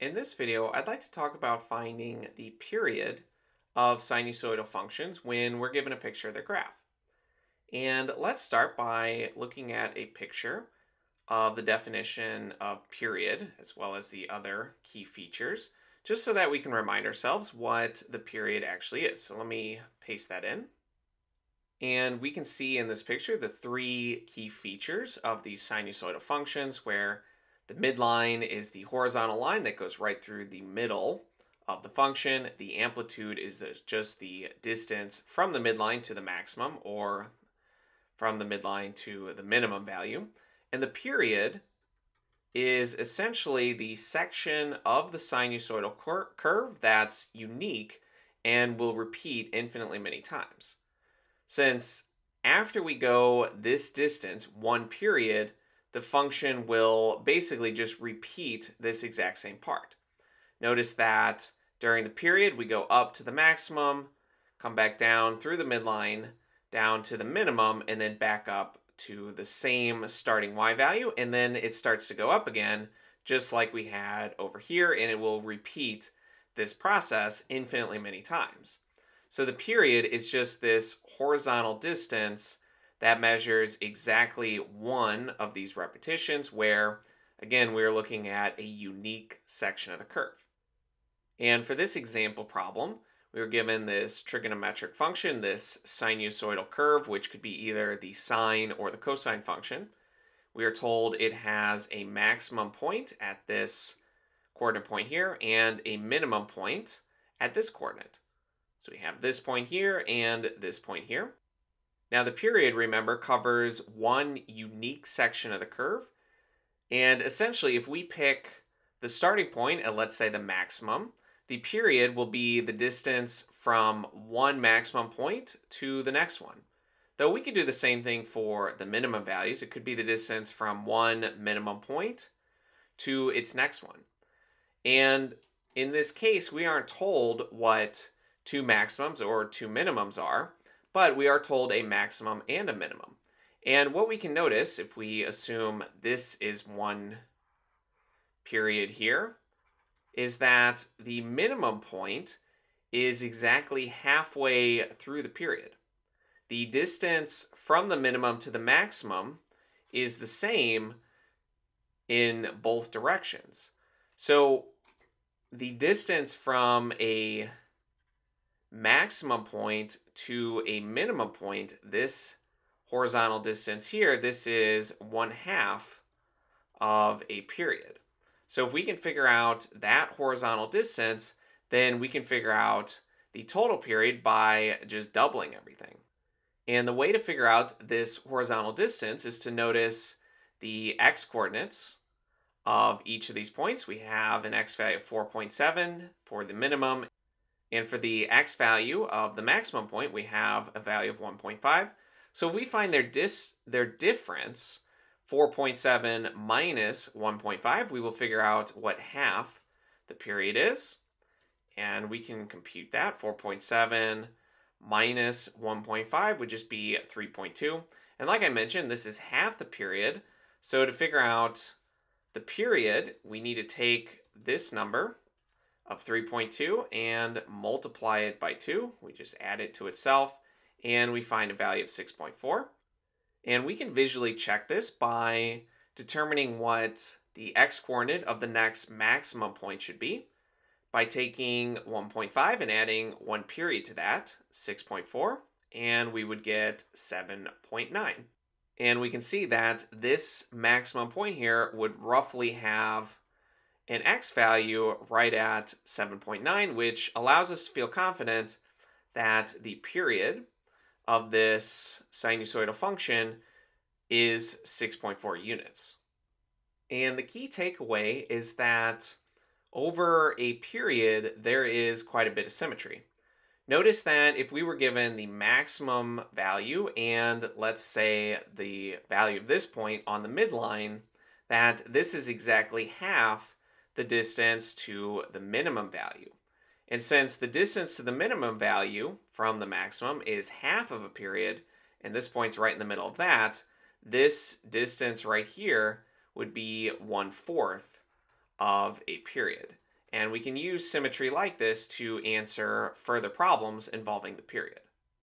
In this video, I'd like to talk about finding the period of sinusoidal functions when we're given a picture of their graph. And let's start by looking at a picture of the definition of period as well as the other key features, just so that we can remind ourselves what the period actually is. So let me paste that in. And we can see in this picture the three key features of these sinusoidal functions, where the midline is the horizontal line that goes right through the middle of the function. The amplitude is just the distance from the midline to the maximum, or from the midline to the minimum value. And the period is essentially the section of the sinusoidal curve that's unique and will repeat infinitely many times. Since after we go this distance, one period, the function will basically just repeat this exact same part. Notice that during the period, we go up to the maximum, come back down through the midline, down to the minimum, and then back up to the same starting y value, and then it starts to go up again, just like we had over here, and it will repeat this process infinitely many times. So the period is just this horizontal distance that measures exactly one of these repetitions, where again we're looking at a unique section of the curve. And for this example problem, we were given this trigonometric function, this sinusoidal curve, which could be either the sine or the cosine function. We are told it has a maximum point at this coordinate point here and a minimum point at this coordinate. So we have this point here and this point here. Now the period, remember, covers one unique section of the curve. And essentially, if we pick the starting point at, let's say, the maximum, the period will be the distance from one maximum point to the next one. Though we could do the same thing for the minimum values. It could be the distance from one minimum point to its next one. And in this case, we aren't told what two maximums or two minimums are, but we are told a maximum and a minimum. And what we can notice, if we assume this is one period here, is that the minimum point is exactly halfway through the period. The distance from the minimum to the maximum is the same in both directions. So the distance from a maximum point to a minimum point, this horizontal distance here, this is 1/2 of a period. So if we can figure out that horizontal distance, then we can figure out the total period by just doubling everything. And the way to figure out this horizontal distance is to notice the x-coordinates of each of these points. We have an x value of 4.7 for the minimum. And for the x value of the maximum point, we have a value of 1.5. So if we find their difference, 4.7 minus 1.5, we will figure out what half the period is. And we can compute that. 4.7 minus 1.5 would just be 3.2. And like I mentioned, this is half the period. So to figure out the period, we need to take this number of 3.2 and multiply it by 2. We just add it to itself, and we find a value of 6.4. And we can visually check this by determining what the x-coordinate of the next maximum point should be by taking 1.5 and adding one period to that, 6.4, and we would get 7.9. And we can see that this maximum point here would roughly have an x value right at 7.9, which allows us to feel confident that the period of this sinusoidal function is 6.4 units. And the key takeaway is that over a period, there is quite a bit of symmetry. Notice that if we were given the maximum value and, let's say, the value of this point on the midline, that this is exactly half the distance to the minimum value. And since the distance to the minimum value from the maximum is half of a period, and this point's right in the middle of that, this distance right here would be 1/4 of a period. And we can use symmetry like this to answer further problems involving the period.